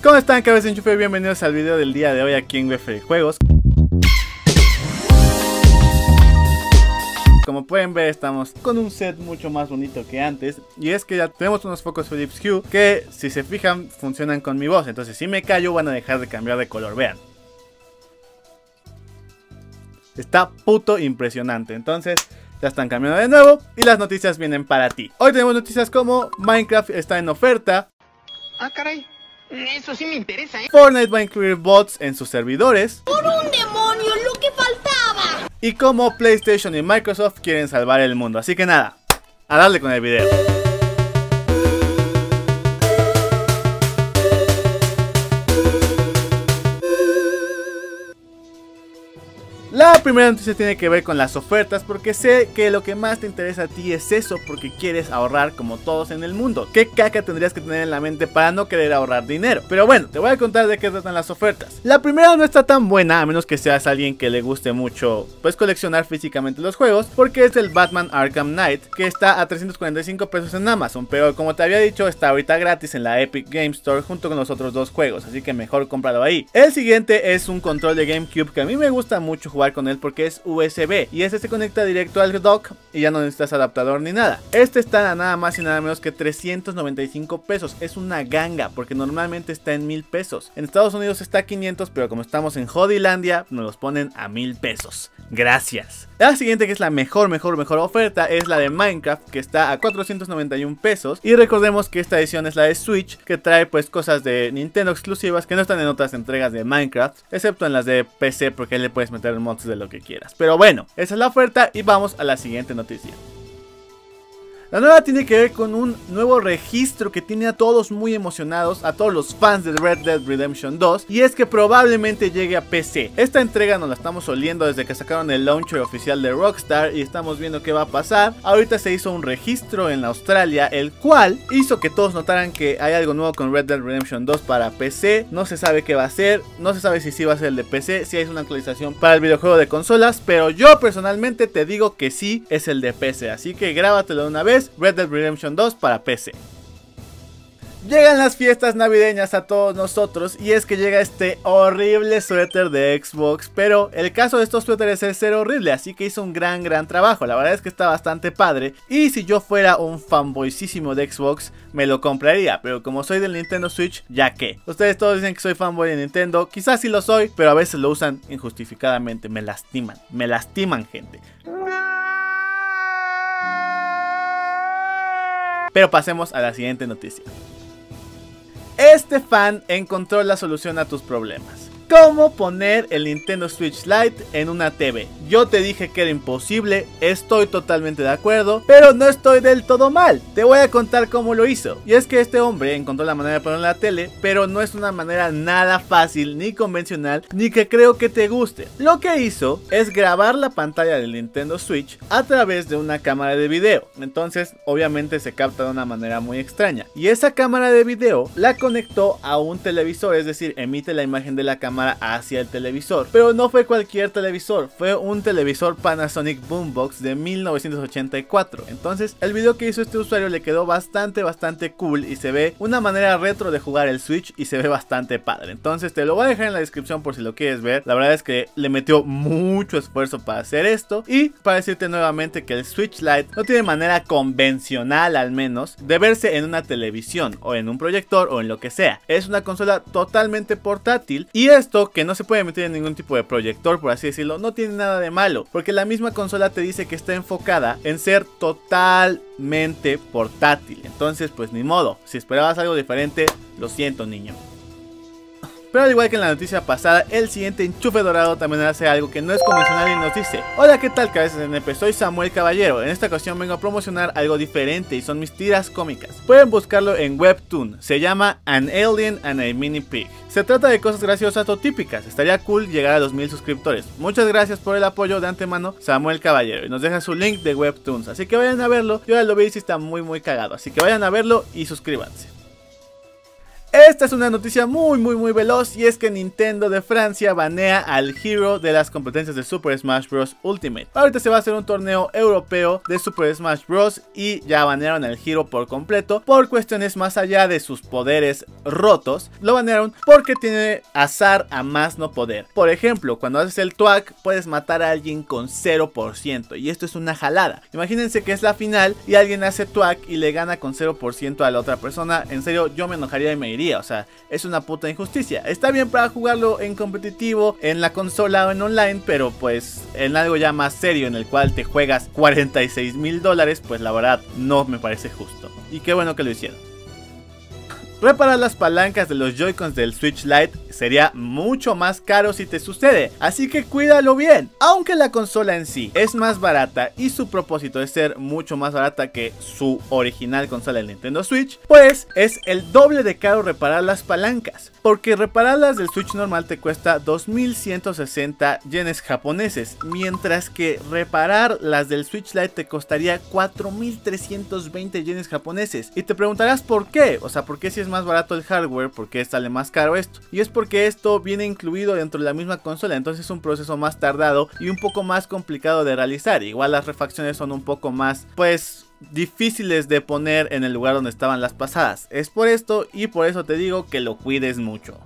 ¿Cómo están, cabezas de enchufe? Bienvenidos al video del día de hoy aquí en WF Juegos. Como pueden ver, estamos con un set mucho más bonito que antes. Y es que ya tenemos unos focos Philips Hue que, si se fijan, funcionan con mi voz. Entonces, si me callo, van a dejar de cambiar de color, vean. Está puto impresionante. Entonces, ya están cambiando de nuevo y las noticias vienen para ti. Hoy tenemos noticias como Minecraft está en oferta. Ah, caray. Eso sí me interesa, ¿eh? Fortnite va a incluir bots en sus servidores. ¡Por un demonio, lo que faltaba! Y como PlayStation y Microsoft quieren salvar el mundo. Así que nada, a darle con el video. La primera noticia tiene que ver con las ofertas, porque sé que lo que más te interesa a ti es eso, porque quieres ahorrar como todos en el mundo. ¿Qué caca tendrías que tener en la mente para no querer ahorrar dinero? Pero bueno, te voy a contar de qué tratan las ofertas. La primera no está tan buena, a menos que seas alguien que le guste mucho pues coleccionar físicamente los juegos, porque es el Batman Arkham Knight, que está a 345 pesos en Amazon, pero como te había dicho, está ahorita gratis en la Epic Game Store junto con los otros dos juegos, así que mejor cómpralo ahí. El siguiente es un control de GameCube que a mí me gusta mucho jugar con él porque es USB y este se conecta directo al dock y ya no necesitas adaptador ni nada. Este está a nada más y nada menos que 395 pesos. Es una ganga porque normalmente está en 1000 pesos. En Estados Unidos está a 500, pero como estamos en Jodilandia nos los ponen a 1000 pesos. Gracias. La siguiente, que es la mejor oferta, es la de Minecraft, que está a 491 pesos. Y recordemos que esta edición es la de Switch, que trae pues cosas de Nintendo exclusivas que no están en otras entregas de Minecraft, excepto en las de PC, porque le puedes meter mods de lo que quieras. Pero bueno, esa es la oferta y vamos a la siguiente noticia. La nueva tiene que ver con un nuevo registro que tiene a todos muy emocionados, a todos los fans de Red Dead Redemption 2, y es que probablemente llegue a PC. Esta entrega nos la estamos oliendo desde que sacaron el launcher oficial de Rockstar y estamos viendo qué va a pasar. Ahorita se hizo un registro en Australia, el cual hizo que todos notaran que hay algo nuevo con Red Dead Redemption 2 para PC. No se sabe qué va a ser, no se sabe si sí va a ser el de PC, si hay una actualización para el videojuego de consolas, pero yo personalmente te digo que sí es el de PC, así que grábatelo de una vez. Red Dead Redemption 2 para PC. Llegan las fiestas navideñas a todos nosotros y es que llega este horrible suéter de Xbox, pero el caso de estos suéteres es ser horrible, así que hizo un gran trabajo. La verdad es que está bastante padre y si yo fuera un fanboycísimo de Xbox me lo compraría, pero como soy del Nintendo Switch, ya que ustedes todos dicen que soy fanboy de Nintendo, quizás sí lo soy, pero a veces lo usan injustificadamente, me lastiman, gente. Pero pasemos a la siguiente noticia. Este fan encontró la solución a tus problemas. ¿Cómo poner el Nintendo Switch Lite en una TV? Yo te dije que era imposible, estoy totalmente de acuerdo, pero no estoy del todo mal. Te voy a contar cómo lo hizo. Y es que este hombre encontró la manera de poner la tele, pero no es una manera nada fácil, ni convencional, ni que creo que te guste. Lo que hizo es grabar la pantalla del Nintendo Switch a través de una cámara de video. Entonces, obviamente se capta de una manera muy extraña. Y esa cámara de video la conectó a un televisor, es decir, emite la imagen de la cámara hacia el televisor, pero no fue cualquier televisor, fue un televisor Panasonic Boombox de 1984. Entonces el video que hizo este usuario le quedó bastante cool y se ve una manera retro de jugar el Switch y se ve bastante padre. Entonces te lo voy a dejar en la descripción por si lo quieres ver. La verdad es que le metió mucho esfuerzo para hacer esto y para decirte nuevamente que el Switch Lite no tiene manera convencional, al menos, de verse en una televisión o en un proyector o en lo que sea. Es una consola totalmente portátil y es que no se puede meter en ningún tipo de proyector, por así decirlo, no tiene nada de malo, porque la misma consola te dice que está enfocada en ser totalmente portátil. Entonces pues ni modo, si esperabas algo diferente, lo siento, niño. Pero al igual que en la noticia pasada, el siguiente enchufe dorado también hace algo que no es convencional y nos dice: hola, ¿qué tal, cabezas de NP? Soy Samuel Caballero. En esta ocasión vengo a promocionar algo diferente y son mis tiras cómicas. Pueden buscarlo en Webtoon, se llama An Alien and a Mini Pig. Se trata de cosas graciosas o típicas, estaría cool llegar a los 1000 suscriptores. Muchas gracias por el apoyo de antemano, Samuel Caballero. Y nos deja su link de Webtoons, así que vayan a verlo. Yo ya lo vi y sí está muy cagado, así que vayan a verlo y suscríbanse. Esta es una noticia muy veloz, y es que Nintendo de Francia banea al Hero de las competencias de Super Smash Bros Ultimate. Ahorita se va a hacer un torneo europeo de Super Smash Bros y ya banearon al Hero por completo por cuestiones más allá de sus poderes rotos. Lo banearon porque tiene azar a más no poder. Por ejemplo, cuando haces el twack puedes matar a alguien con 0%, y esto es una jalada. Imagínense que es la final y alguien hace twack y le gana con 0% a la otra persona. En serio, yo me enojaría y me iría. O sea, es una puta injusticia. Está bien para jugarlo en competitivo, en la consola o en online, pero pues en algo ya más serio en el cual te juegas $46,000, pues la verdad no me parece justo. Y qué bueno que lo hicieron. Reparar las palancas de los Joy-Cons del Switch Lite sería mucho más caro si te sucede, así que cuídalo bien. Aunque la consola en sí es más barata y su propósito es ser mucho más barata que su original consola del Nintendo Switch, pues es el doble de caro reparar las palancas, porque repararlas del Switch normal te cuesta 2,160 yenes japoneses, mientras que reparar las del Switch Lite te costaría 4,320 yenes japoneses. Y te preguntarás por qué, o sea, ¿por qué si es más barato el hardware, porque sale más caro esto? Y es porque esto viene incluido dentro de la misma consola, entonces es un proceso más tardado y un poco más complicado de realizar. Igual las refacciones son un poco más, pues, difíciles de poner en el lugar donde estaban las pasadas. Es por esto, y por eso te digo que lo cuides mucho.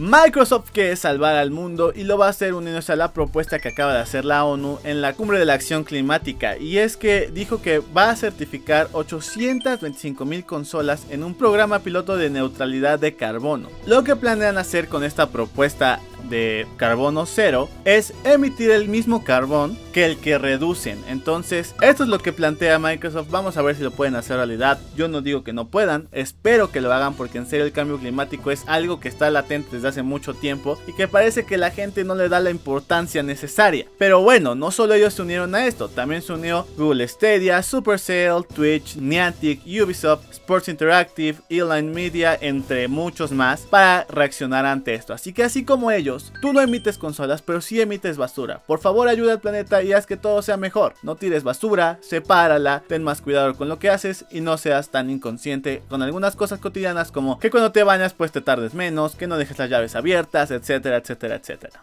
Microsoft quiere salvar al mundo y lo va a hacer uniéndose a la propuesta que acaba de hacer la ONU en la cumbre de la acción climática, y es que dijo que va a certificar 825,000 consolas en un programa piloto de neutralidad de carbono. Lo que planean hacer con esta propuesta de carbono cero es emitir el mismo carbón que el que reducen. Entonces esto es lo que plantea Microsoft. Vamos a ver si lo pueden hacer realidad. Yo no digo que no puedan, espero que lo hagan, porque en serio el cambio climático es algo que está latente desde hace mucho tiempo y que parece que la gente no le da la importancia necesaria. Pero bueno, no solo ellos se unieron a esto, también se unió Google Stadia, Supercell, Twitch, Niantic, Ubisoft, Sports Interactive, E-Line Media, entre muchos más, para reaccionar ante esto. Así que así como ellos, tú no emites consolas, pero sí emites basura. Por favor, ayuda al planeta y haz que todo sea mejor. No tires basura, sepárala, ten más cuidado con lo que haces y no seas tan inconsciente con algunas cosas cotidianas, como que cuando te bañas pues te tardes menos, que no dejes las llaves abiertas, etcétera, etcétera, etcétera.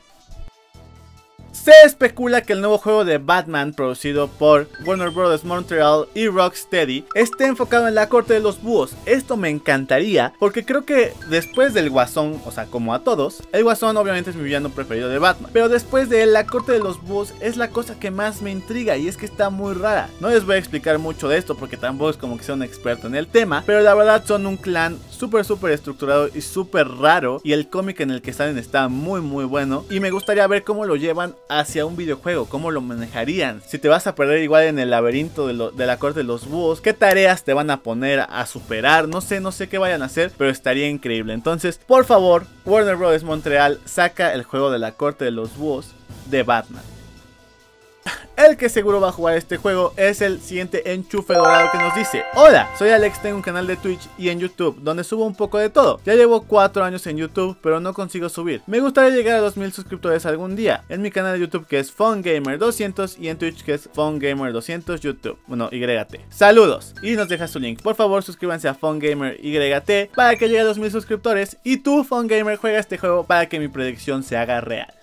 Se especula que el nuevo juego de Batman producido por Warner Brothers Montreal y Rocksteady esté enfocado en la corte de los búhos. Esto me encantaría, porque creo que después del Guasón, o sea, como a todos, el Guasón obviamente es mi villano preferido de Batman, pero después de él, la corte de los búhos es la cosa que más me intriga, y es que está muy rara. No les voy a explicar mucho de esto porque tampoco es como que sea un experto en el tema, pero la verdad son un clan súper estructurado y súper raro, y el cómic en el que salen está muy bueno, y me gustaría ver cómo lo llevan hacia un videojuego, cómo lo manejarían. Si te vas a perder igual en el laberinto de la corte de los búhos, qué tareas te van a poner a superar, no sé qué vayan a hacer, pero estaría increíble. Entonces, por favor, Warner Brothers Montreal, saca el juego de la corte de los búhos de Batman. El que seguro va a jugar este juego es el siguiente enchufe dorado, que nos dice: hola, soy Alex, tengo un canal de Twitch y en YouTube donde subo un poco de todo. Ya llevo 4 años en YouTube, pero no consigo subir. Me gustaría llegar a 2000 suscriptores algún día, en mi canal de YouTube que es FunGamer200 y en Twitch que es FunGamer200 YouTube. Bueno, YT. Saludos. Y nos deja su link. Por favor, suscríbanse a FunGamer YT para que llegue a 2000 suscriptores, y tú, FunGamer, juega este juego para que mi predicción se haga real.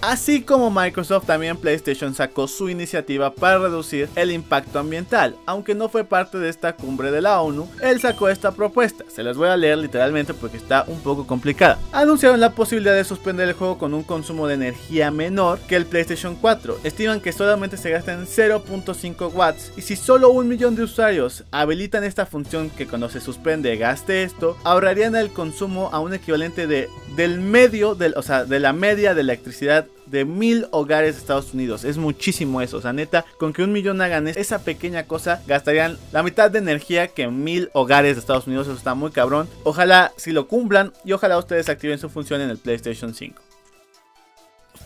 Así como Microsoft, también PlayStation sacó su iniciativa para reducir el impacto ambiental. Aunque no fue parte de esta cumbre de la ONU, él sacó esta propuesta. Se las voy a leer literalmente porque está un poco complicada. Anunciaron la posibilidad de suspender el juego con un consumo de energía menor que el PlayStation 4. Estiman que solamente se gastan 0.5 watts, y si solo 1,000,000 de usuarios habilitan esta función, que cuando se suspende gaste esto, ahorrarían el consumo a un equivalente de la media de electricidad de 1000 hogares de Estados Unidos. Es muchísimo eso, o sea, neta, con que 1,000,000 hagan esa pequeña cosa, gastarían la mitad de energía que 1000 hogares de Estados Unidos. Eso está muy cabrón. Ojalá si lo cumplan, y ojalá ustedes activen su función en el PlayStation 5.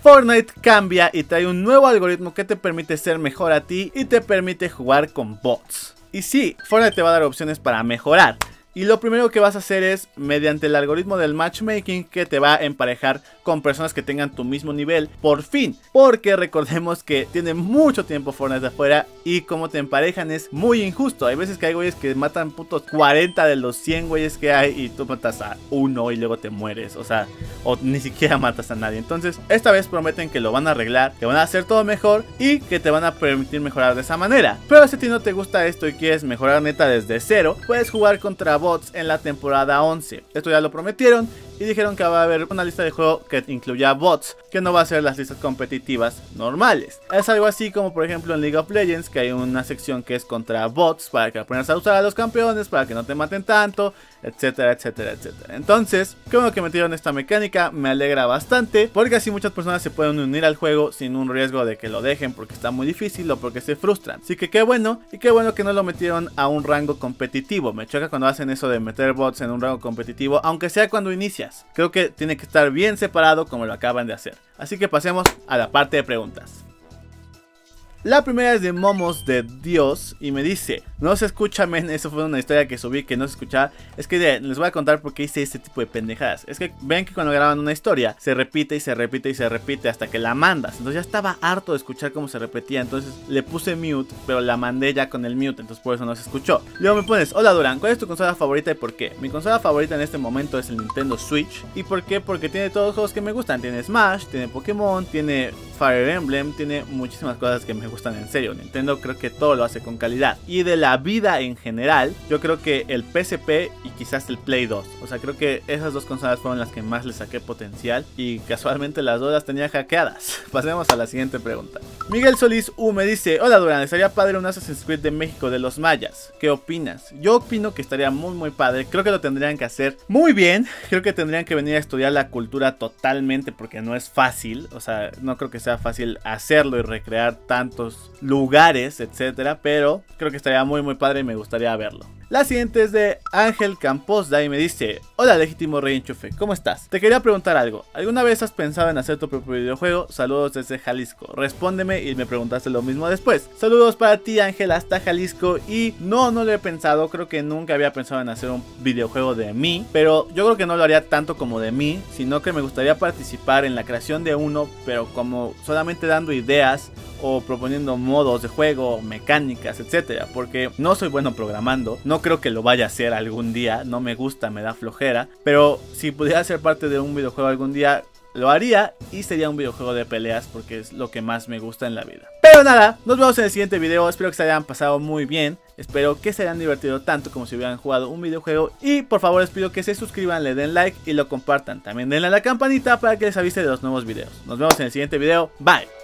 Fortnite cambia y trae un nuevo algoritmo que te permite ser mejor a ti y te permite jugar con bots. Y sí, Fortnite te va a dar opciones para mejorar. Y lo primero que vas a hacer es, mediante el algoritmo del matchmaking, que te va a emparejar con personas que tengan tu mismo nivel, por fin. Porque recordemos que tiene mucho tiempo Fortnite afuera y como te emparejan es muy injusto. Hay veces que hay güeyes que matan putos 40 de los 100 güeyes que hay y tú matas a uno y luego te mueres. O sea, o ni siquiera matas a nadie. Entonces, esta vez prometen que lo van a arreglar, que van a hacer todo mejor y que te van a permitir mejorar de esa manera. Pero si a ti no te gusta esto y quieres mejorar neta desde cero, puedes jugar contra bots en la temporada 11. Esto ya lo prometieron y dijeron que va a haber una lista de juego que incluya bots, que no va a ser las listas competitivas normales. Es algo así como por ejemplo en League of Legends, que hay una sección que es contra bots, para que aprendas a usar a los campeones, para que no te maten tanto, etcétera, etcétera, etcétera. Entonces, qué bueno que metieron esta mecánica, me alegra bastante, porque así muchas personas se pueden unir al juego sin un riesgo de que lo dejen porque está muy difícil o porque se frustran. Así que qué bueno, y qué bueno que no lo metieron a un rango competitivo. Me choca cuando hacen eso de meter bots en un rango competitivo, aunque sea cuando inicias. Creo que tiene que estar bien separado como lo acaban de hacer. Así que pasemos a la parte de preguntas. La primera es de Momos de Dios y me dice: no se escucha, men. Eso fue una historia que subí que no se escuchaba. Es que les voy a contar por qué hice este tipo de pendejadas. Es que ven que cuando graban una historia se repite y se repite y se repite hasta que la mandas. Entonces ya estaba harto de escuchar cómo se repetía. Entonces le puse mute, pero la mandé ya con el mute. Entonces por eso no se escuchó. Luego me pones: hola Durán, ¿cuál es tu consola favorita y por qué? Mi consola favorita en este momento es el Nintendo Switch. ¿Y por qué? Porque tiene todos los juegos que me gustan. Tiene Smash, tiene Pokémon, tiene Fire Emblem, tiene muchísimas cosas que me gustan en serio. Nintendo creo que todo lo hace con calidad. Y de la vida en general, yo creo que el PSP y quizás el Play 2. O sea, creo que esas dos consolas fueron las que más le saqué potencial y casualmente las dos las tenía hackeadas. Pasemos a la siguiente pregunta. Miguel Solís U me dice: hola Durán, estaría padre un Assassin's Creed de México, de los mayas. ¿Qué opinas? Yo opino que estaría muy padre. Creo que lo tendrían que hacer muy bien. Creo que tendrían que venir a estudiar la cultura totalmente, porque no es fácil. O sea, no creo que sea fácil hacerlo y recrear tan lugares, etcétera, pero creo que estaría muy padre y me gustaría verlo. La siguiente es de Ángel Camposda y me dice: hola legítimo reenchufe, ¿cómo estás? Te quería preguntar algo. ¿Alguna vez has pensado en hacer tu propio videojuego? Saludos desde Jalisco. Respóndeme y me preguntaste lo mismo después. Saludos para ti Ángel, hasta Jalisco. Y no lo he pensado, creo que nunca había pensado en hacer un videojuego de mí, pero yo creo que no lo haría tanto como de mí, sino que me gustaría participar en la creación de uno, pero como solamente dando ideas o proponiendo modos de juego, mecánicas, etcétera, porque no soy bueno programando, no creo que lo vaya a hacer algún día, no me gusta, me da flojera, pero si pudiera ser parte de un videojuego algún día, lo haría y sería un videojuego de peleas porque es lo que más me gusta en la vida. Pero nada, nos vemos en el siguiente video, espero que se hayan pasado muy bien. Espero que se hayan divertido tanto como si hubieran jugado un videojuego. Y por favor les pido que se suscriban, le den like y lo compartan. También denle a la campanita para que les avise de los nuevos videos. Nos vemos en el siguiente video, bye.